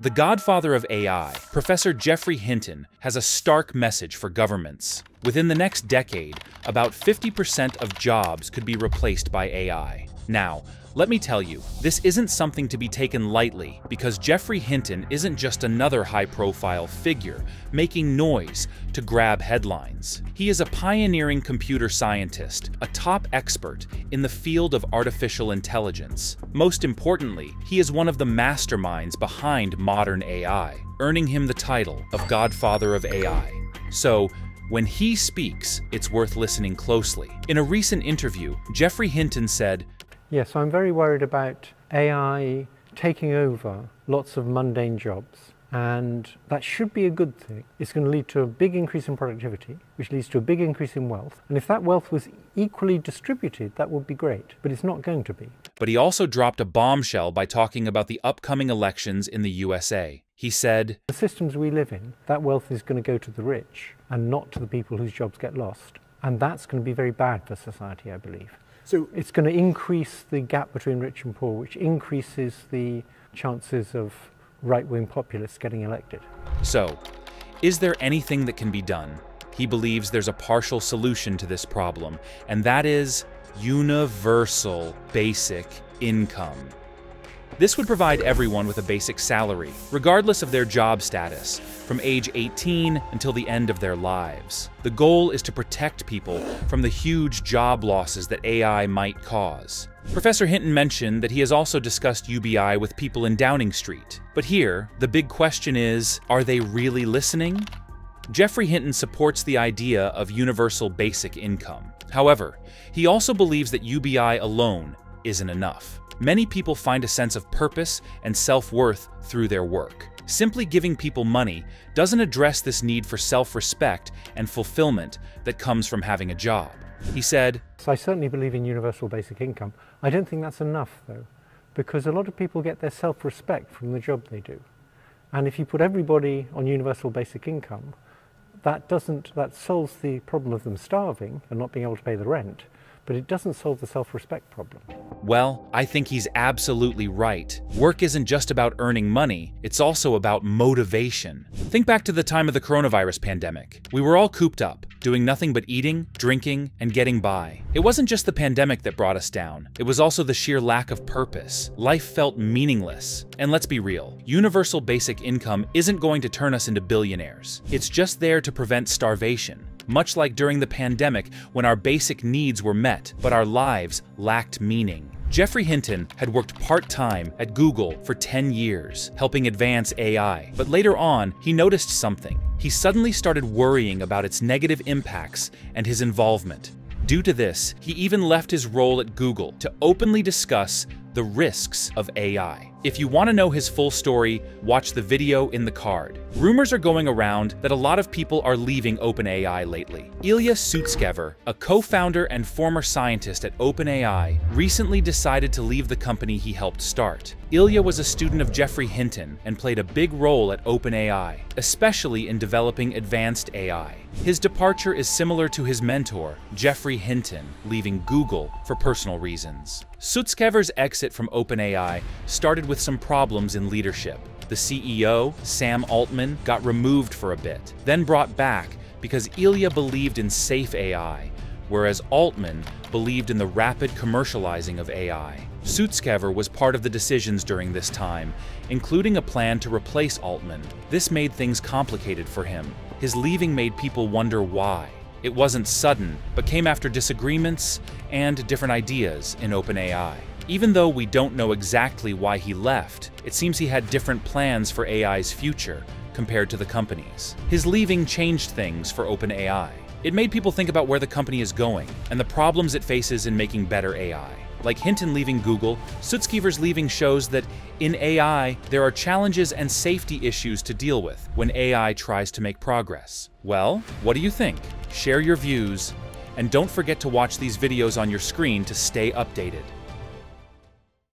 The godfather of AI, Professor Geoffrey Hinton, has a stark message for governments. Within the next decade, about 50% of jobs could be replaced by AI. Now, let me tell you, this isn't something to be taken lightly, because Geoffrey Hinton isn't just another high-profile figure making noise to grab headlines. He is a pioneering computer scientist, a top expert in the field of artificial intelligence. Most importantly, he is one of the masterminds behind modern AI, earning him the title of Godfather of AI. So, when he speaks, it's worth listening closely. In a recent interview, Geoffrey Hinton said, "Yes, I'm very worried about AI taking over lots of mundane jobs, and that should be a good thing. It's going to lead to a big increase in productivity, which leads to a big increase in wealth. And if that wealth was equally distributed, that would be great, but it's not going to be." But he also dropped a bombshell by talking about the upcoming elections in the USA. He said, "The systems we live in, that wealth is going to go to the rich and not to the people whose jobs get lost. And that's going to be very bad for society, I believe. So it's going to increase the gap between rich and poor, which increases the chances of right-wing populists getting elected." So, is there anything that can be done? He believes there's a partial solution to this problem, and that is universal basic income. This would provide everyone with a basic salary, regardless of their job status, from age 18 until the end of their lives. The goal is to protect people from the huge job losses that AI might cause. Professor Hinton mentioned that he has also discussed UBI with people in Downing Street. But here, the big question is, are they really listening? Geoffrey Hinton supports the idea of universal basic income. However, he also believes that UBI alone isn't enough. Many people find a sense of purpose and self-worth through their work. Simply giving people money doesn't address this need for self-respect and fulfillment that comes from having a job. He said, "I certainly believe in universal basic income. I don't think that's enough, though, because a lot of people get their self-respect from the job they do. And if you put everybody on universal basic income, that solves the problem of them starving and not being able to pay the rent, but it doesn't solve the self-respect problem." Well, I think he's absolutely right. Work isn't just about earning money, it's also about motivation. Think back to the time of the coronavirus pandemic. We were all cooped up, doing nothing but eating, drinking, and getting by. It wasn't just the pandemic that brought us down, it was also the sheer lack of purpose. Life felt meaningless. And let's be real, universal basic income isn't going to turn us into billionaires. It's just there to prevent starvation. Much like during the pandemic when our basic needs were met, but our lives lacked meaning. Geoffrey Hinton had worked part-time at Google for 10 years, helping advance AI. But later on, he noticed something. He suddenly started worrying about its negative impacts and his involvement. Due to this, he even left his role at Google to openly discuss the risks of AI. If you want to know his full story, watch the video in the card. Rumors are going around that a lot of people are leaving OpenAI lately. Ilya Sutskever, a co-founder and former scientist at OpenAI, recently decided to leave the company he helped start. Ilya was a student of Geoffrey Hinton and played a big role at OpenAI, especially in developing advanced AI. His departure is similar to his mentor, Geoffrey Hinton, leaving Google for personal reasons. Sutskever's exit from OpenAI started with some problems in leadership. The CEO, Sam Altman, got removed for a bit, then brought back because Ilya believed in safe AI, whereas Altman believed in the rapid commercializing of AI. Sutskever was part of the decisions during this time, including a plan to replace Altman. This made things complicated for him. His leaving made people wonder why. It wasn't sudden, but came after disagreements and different ideas in OpenAI. Even though we don't know exactly why he left, it seems he had different plans for AI's future compared to the company's. His leaving changed things for OpenAI. It made people think about where the company is going and the problems it faces in making better AI. Like Hinton leaving Google, Sutskever's leaving shows that in AI, there are challenges and safety issues to deal with when AI tries to make progress. Well, what do you think? Share your views, and don't forget to watch these videos on your screen to stay updated.